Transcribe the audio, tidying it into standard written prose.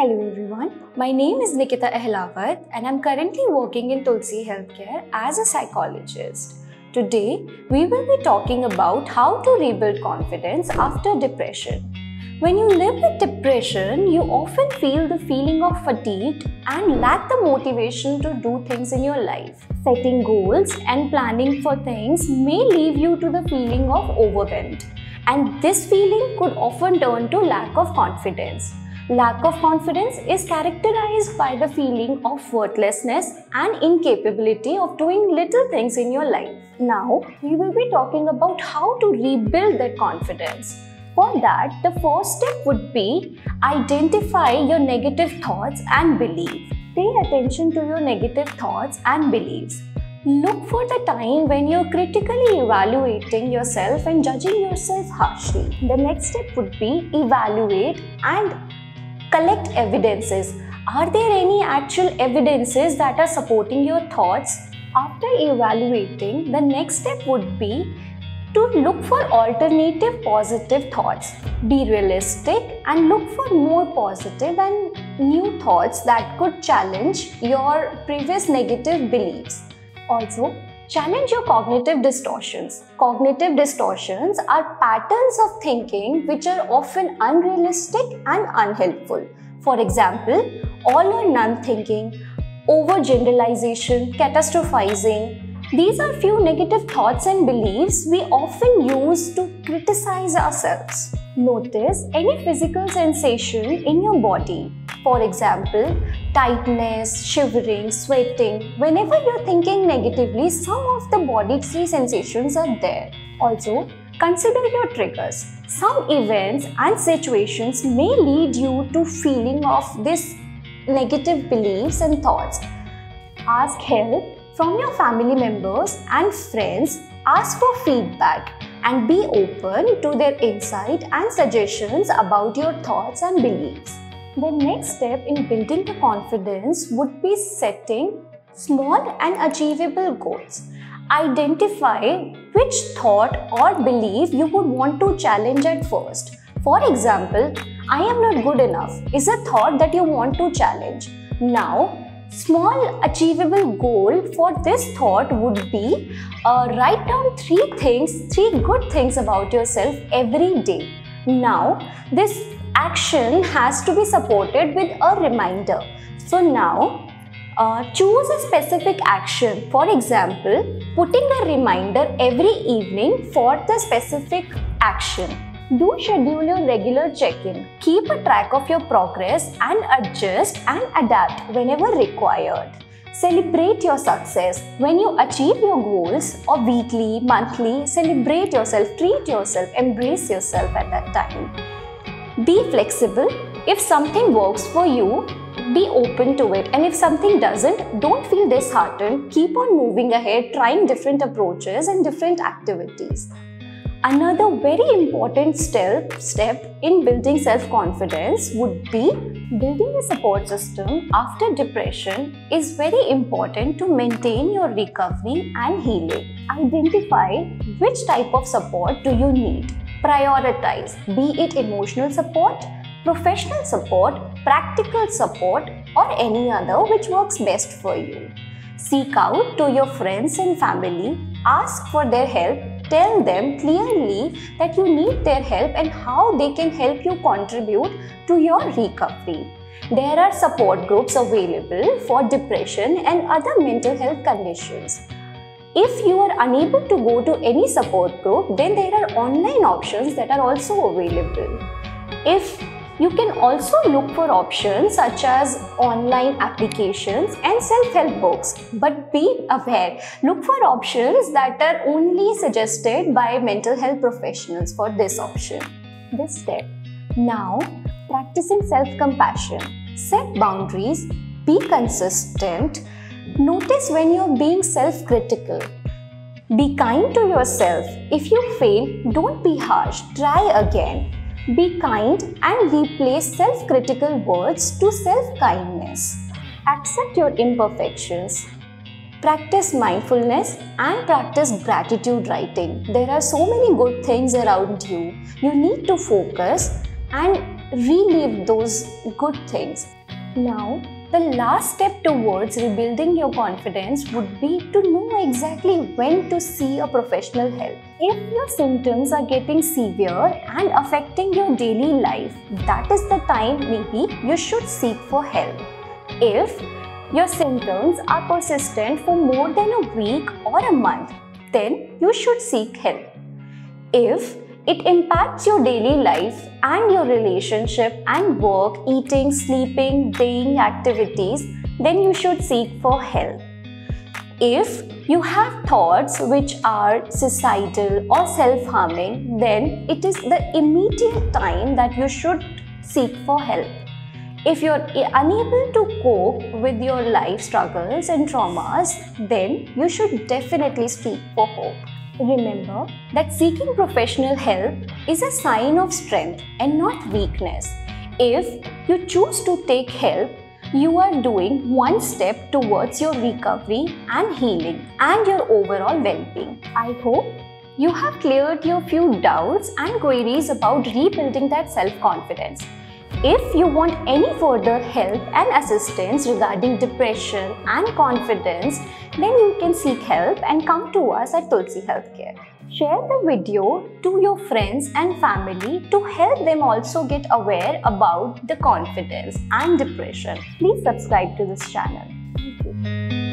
Hello everyone, my name is Nikita Ahlawat and I'm currently working in Tulasi Healthcare as a psychologist. Today, we will be talking about how to rebuild confidence after depression. When you live with depression, you often feel the feeling of fatigue and lack the motivation to do things in your life. Setting goals and planning for things may leave you to the feeling of overwhelmed. And this feeling could often turn to lack of confidence. Lack of confidence is characterized by the feeling of worthlessness and incapability of doing little things in your life. Now, we will be talking about how to rebuild that confidence. For that, the first step would be identify your negative thoughts and beliefs. Pay attention to your negative thoughts and beliefs. Look for the time when you're critically evaluating yourself and judging yourself harshly. The next step would be evaluate and collect evidences. Are there any actual evidences that are supporting your thoughts? After evaluating, the next step would be to look for alternative positive thoughts. Be realistic and look for more positive and new thoughts that could challenge your previous negative beliefs. Also, challenge your cognitive distortions. Cognitive distortions are patterns of thinking which are often unrealistic and unhelpful. For example, all or none thinking, overgeneralization, catastrophizing. These are few negative thoughts and beliefs we often use to criticize ourselves. Notice any physical sensation in your body. For example, tightness, shivering, sweating. Whenever you're thinking negatively, some of the bodily sensations are there. Also, consider your triggers. Some events and situations may lead you to feeling of this negative beliefs and thoughts. Ask help from your family members and friends. Ask for feedback and be open to their insight and suggestions about your thoughts and beliefs. The next step in building the confidence would be setting small and achievable goals. Identify which thought or belief you would want to challenge at first. For example, I am not good enough is a thought that you want to challenge. Now, small achievable goal for this thought would be write down three good things about yourself every day. Now, this action has to be supported with a reminder. So now, choose a specific action. For example, putting a reminder every evening for the specific action. Do schedule your regular check-in. Keep a track of your progress and adjust and adapt whenever required. Celebrate your success. When you achieve your goals or weekly, monthly, celebrate yourself, treat yourself, embrace yourself at that time. Be flexible. If something works for you, be open to it. And if something doesn't, don't feel disheartened. Keep on moving ahead, trying different approaches and different activities. Another very important step in building self-confidence would be building a support system after depression is very important to maintain your recovery and healing. Identify which type of support do you need. Prioritize, be it emotional support, professional support, practical support, or any other which works best for you. Seek out to your friends and family, ask for their help. Tell them clearly that you need their help and how they can help you contribute to your recovery. There are support groups available for depression and other mental health conditions. If you are unable to go to any support group, then there are online options that are also available. You can also look for options such as online applications and self-help books. But be aware, look for options that are only suggested by mental health professionals for this option. This step. Now, practicing self-compassion. Set boundaries, be consistent, notice when you're being self-critical. Be kind to yourself. If you fail, don't be harsh, try again. Be kind and replace self-critical words to self-kindness. Accept your imperfections. Practice mindfulness and practice gratitude writing. There are so many good things around you. You need to focus and relive those good things. Now, the last step towards rebuilding your confidence would be to know exactly when to see a professional help. If your symptoms are getting severe and affecting your daily life, that is the time maybe you should seek for help. If your symptoms are persistent for more than a week or a month, then you should seek help. If it impacts your daily life and your relationship and work, eating, sleeping, daily activities, then you should seek for help. If you have thoughts which are suicidal or self-harming, then it is the immediate time that you should seek for help. If you're unable to cope with your life struggles and traumas, then you should definitely seek for help. Remember that seeking professional help is a sign of strength and not weakness. If you choose to take help, you are doing one step towards your recovery and healing and your overall well-being. I hope you have cleared your few doubts and queries about rebuilding that self-confidence. If you want any further help and assistance regarding depression and confidence, then you can seek help and come to us at Tulasi Healthcare. Share the video to your friends and family to help them also get aware about the confidence and depression. Please subscribe to this channel. Thank you.